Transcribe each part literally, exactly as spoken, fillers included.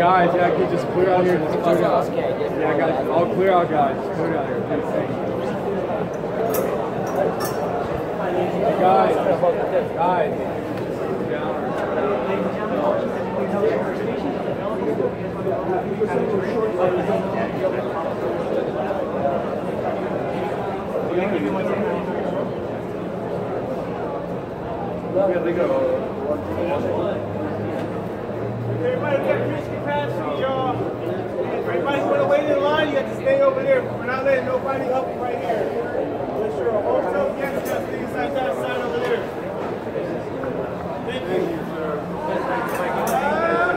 Guys, yeah, I can just clear out here. Just clear out. Yeah, I got it. All clear out, guys. Just clear out here. Guys, guys. Yeah, they go. Everybody got reach capacity, y'all. Everybody's going to wait in line. You have to stay over there. We're not letting nobody up right here. Unless you're a hotel guest, just things like that side over there. Thank you. Thank you, sir. I got the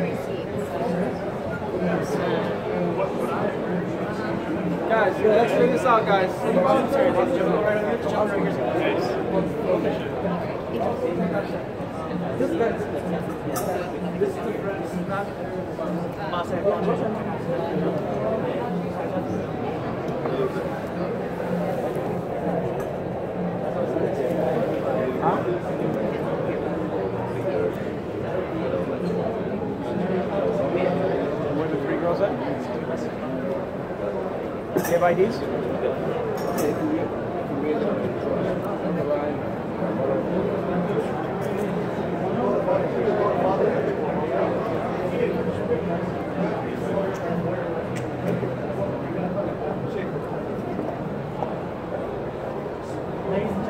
receipts. What would I Guys, yeah, let's figure this out, guys. Where the three girls at? Do you have I Ds? Ladies and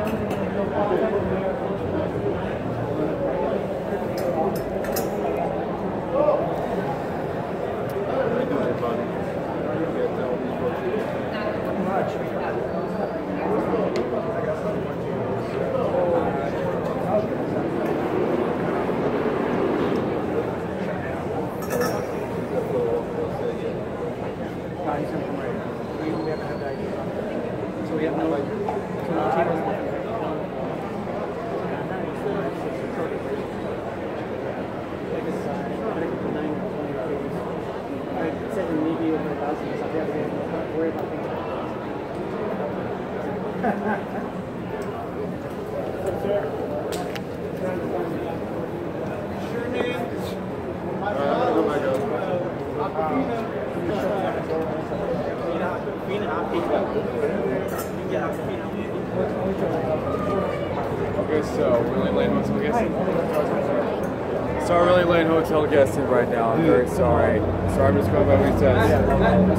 gentlemen, guest in right now. I'm very sorry. Sorry, I'm just going by what he says.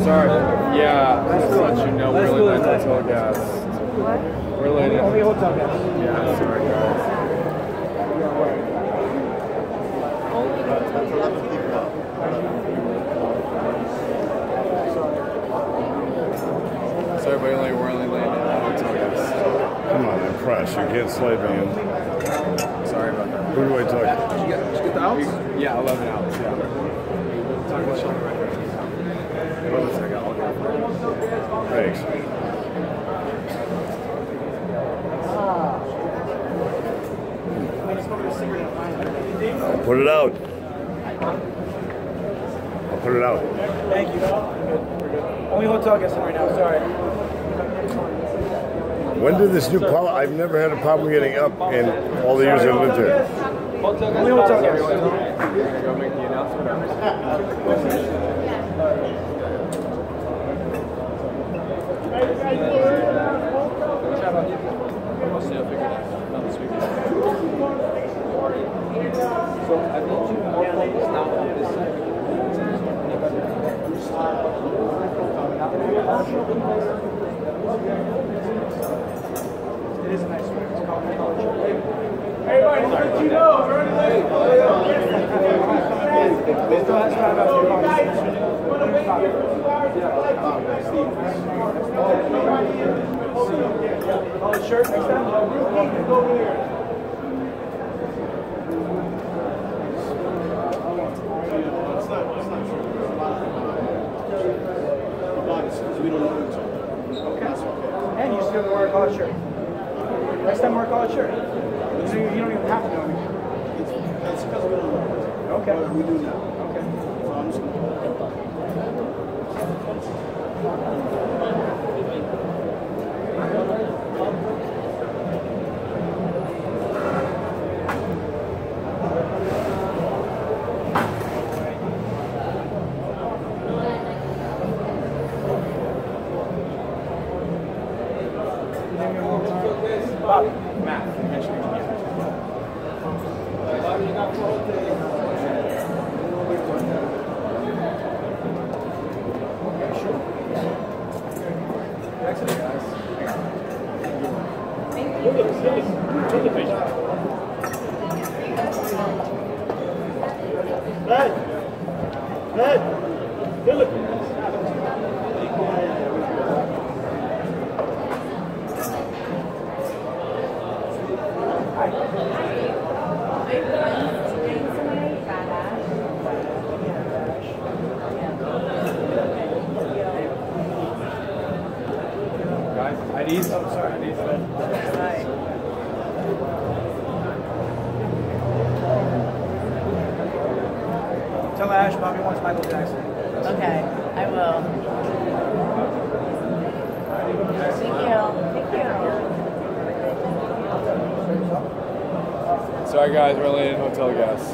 Sorry. Yeah, just to let you know, we're really late hotel guests. What? We're late. Only hotel guests. Yeah, I'm sorry, guys. Only hotel guests. Sorry, but only we're only late hotel guests. Come on, I'm fresh. You can't slave me. Sorry about that. Who do I talk to? Did you get the outs? Yeah, eleven hours, yeah. Talk about Sean right here. Thanks. I'll put it out. I'll put it out. Thank you. Only hotel guests right now, sorry. When did this new poli- I've never had a problem getting up in all the years I've lived here. We will talk everyone. I'm going to go make the announcement. So I think you more focus now on this side. It is a nice one. It's called culture. Everybody, what you know, we're in late. They still have time after your conversation. On the shirt next time? Real king, go over there. collared shirt. Next time wear a collared shirt. So you, you don't even have to know me. It's, that's because we don't know. Okay. But we do now. Okay. So I'm just gonna... Sorry guys, we're late in hotel guests.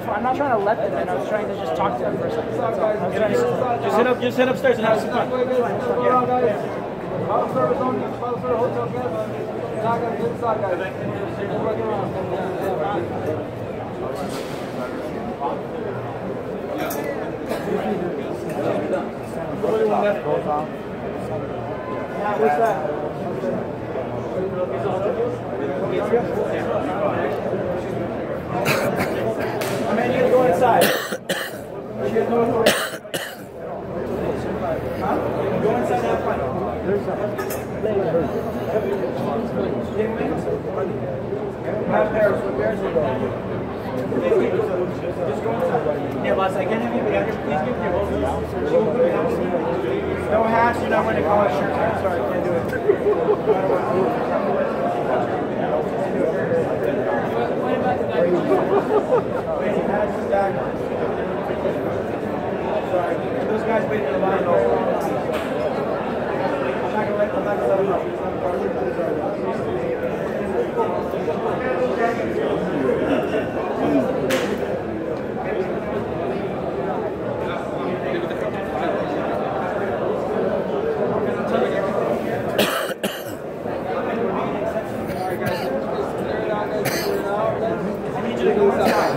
Fine. I'm not trying to let them in. I was trying to just talk to them for a second. Just hit up, just hit upstairs and have some fun. What's that? I mean, you gotta go inside. She has no authority. Huh? Go inside and have fun. There's something. Later. Have parents with parents will go. Just go inside. Yeah, boss, I can't have you, but I can please give your vote. No hats, you're not wearing a collar shirt. I'm sorry, I can't do it. Those guys waiting in the line. I'm not gonna let I'm not gonna let them. I need you to go outside.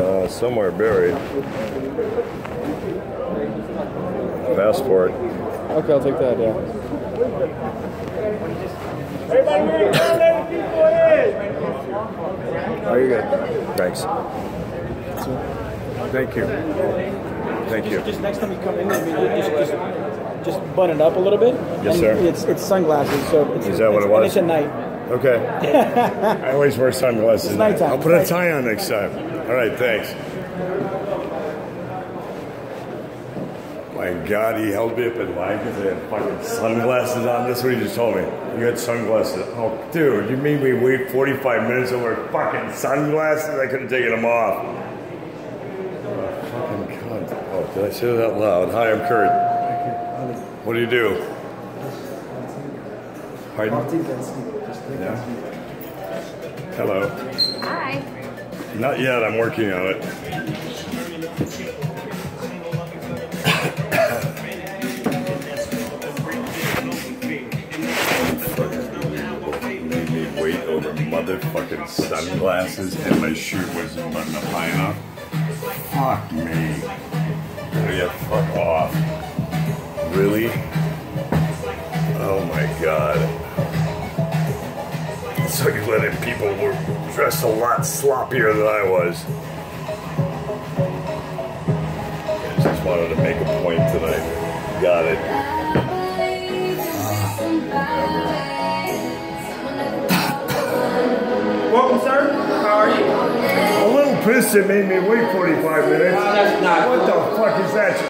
Uh, somewhere buried. I've asked for it. Okay, I'll take that, yeah. Oh, you're good. Thanks. Thank you. Thank you. Just, just next time you come in, I mean, just, just just bun it up a little bit. Yes, and sir. It's it's sunglasses, so it's, is that it's, what it was? And it's at night. Okay. I always wear sunglasses. It's nighttime. I'll put a tie on next time. All right, thanks. My God, he held me up in line because I had fucking sunglasses on. That's what he just told me. You had sunglasses. Oh, dude, you made me wait forty-five minutes and wear fucking sunglasses? I couldn't take them off. Oh, fucking God. Oh, did I say that out loud? Hi, I'm Kurt. What do you do? Pardon? Yeah. Hello. Hi. Not yet. I'm working on it. Motherfucking sunglasses and my shoe wasn't buttoned up high enough. Fuck me. Oh yeah, fuck off. Really? Oh my God. So you let in people who were dressed a lot sloppier than I was. I just wanted to make a point tonight. Got it. Uh, whatever. Welcome, sir. How are you? A little pissed it made me wait forty-five minutes. No, that's not. What the fuck is that?